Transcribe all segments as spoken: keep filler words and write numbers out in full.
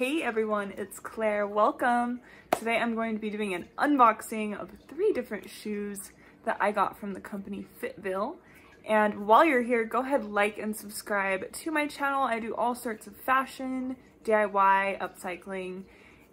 Hey everyone, it's Claire. Welcome. Today I'm going to be doing an unboxing of three different shoes that I got from the company Thefitville. And while you're here, go ahead, like and subscribe to my channel. I do all sorts of fashion, D I Y, upcycling,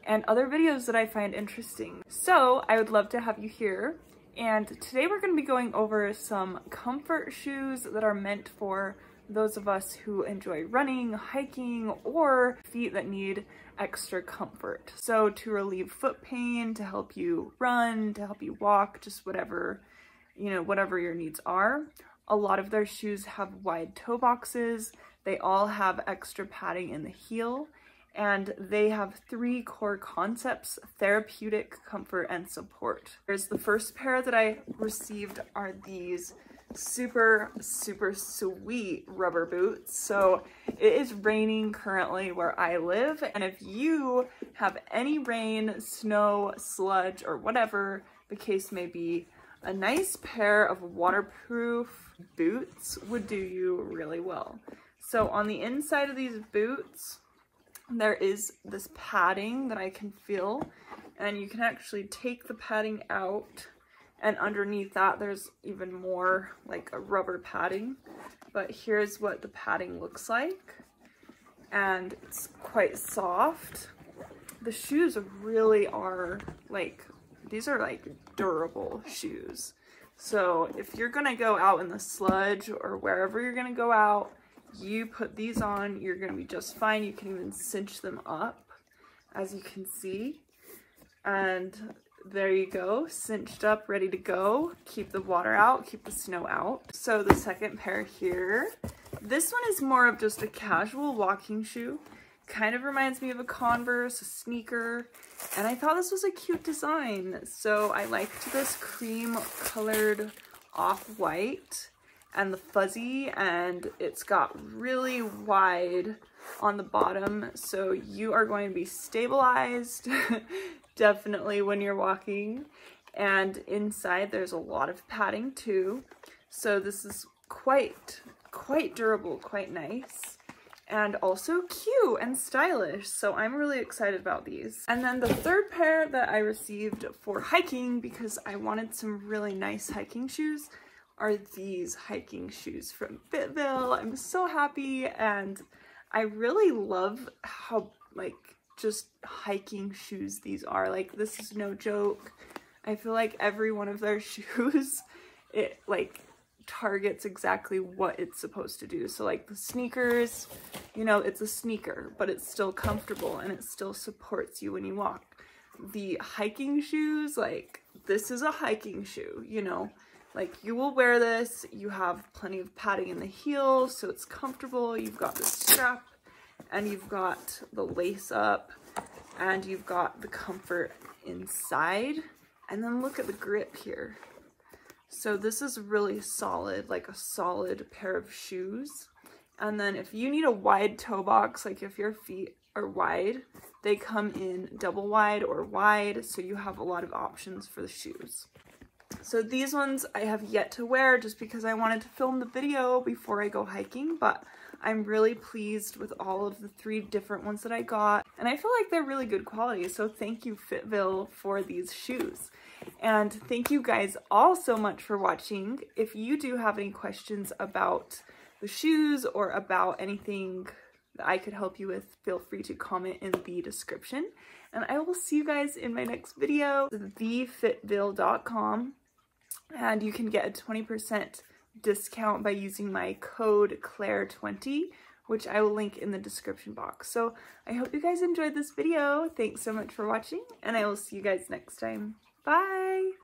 and other videos that I find interesting. So I would love to have you here. And today we're going to be going over some comfort shoes that are meant for those of us who enjoy running, hiking, or feet that need extra comfort. So to relieve foot pain, to help you run, to help you walk, just whatever, you know, whatever your needs are. A lot of their shoes have wide toe boxes. They all have extra padding in the heel, and they have three core concepts: therapeutic, comfort, and support. Here's the first pair that I received are these super super sweet rubber boots. So it is raining currently where I live, and if you have any rain, snow, sludge, or whatever the case may be, a nice pair of waterproof boots would do you really well. So on the inside of these boots there is this padding that I can feel, and you can actually take the padding out, and underneath that there's even more like a rubber padding. But here's what the padding looks like, and it's quite soft. The shoes really are like, these are like durable shoes. So if you're gonna go out in the sludge or wherever you're gonna go out, you put these on, you're gonna be just fine. You can even cinch them up, as you can see, and there you go, cinched up, ready to go. Keep the water out, keep the snow out. So the second pair here, this one is more of just a casual walking shoe. Kind of reminds me of a Converse, a sneaker, and I thought this was a cute design. So I liked this cream colored off-white and the fuzzy, and it's got really wide on the bottom, so you are going to be stabilized definitely when you're walking. And inside there's a lot of padding too, so this is quite quite durable, quite nice, and also cute and stylish. So I'm really excited about these. And then the third pair that I received for hiking, because I wanted some really nice hiking shoes, are these hiking shoes from Thefitville. I'm so happy, and I really love how like just hiking shoes these are. Like, this is no joke. I feel like every one of their shoes, it like targets exactly what it's supposed to do. So like the sneakers, you know, it's a sneaker, but it's still comfortable and it still supports you when you walk. The hiking shoes, like, this is a hiking shoe, you know. Like, you will wear this, you have plenty of padding in the heel, so it's comfortable. You've got the strap, and you've got the lace up, and you've got the comfort inside. And then look at the grip here. So this is really solid, like a solid pair of shoes. And then if you need a wide toe box, like if your feet are wide, they come in double wide or wide, so you have a lot of options for the shoes. So these ones I have yet to wear just because I wanted to film the video before I go hiking, but I'm really pleased with all of the three different ones that I got, and I feel like they're really good quality. So thank you, Thefitville, for these shoes. And thank you guys all so much for watching. If you do have any questions about the shoes or about anything that I could help you with, feel free to comment in the description. And I will see you guys in my next video. the Thefitville dot com, and you can get a twenty percent discount by using my code Claire twenty, which I will link in the description box. So I hope you guys enjoyed this video. Thanks so much for watching, and I will see you guys next time. Bye!